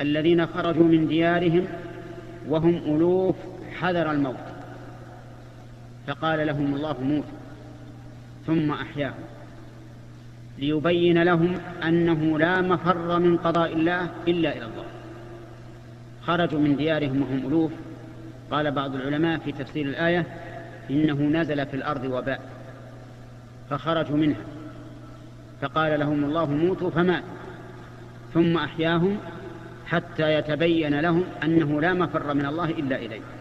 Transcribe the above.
الذين خرجوا من ديارهم وهم ألوف حذر الموت، فقال لهم الله موتوا ثم أحياهم ليبين لهم أنه لا مفر من قضاء الله إلا إلى الله. خرجوا من ديارهم وهم ألوف. قال بعض العلماء في تفسير الآية إنه نزل في الأرض وباء فخرجوا منها، فقال لهم الله موتوا فماتوا ثم أحياهم حتى يتبين لهم أنه لا مفر من الله إلا إليه.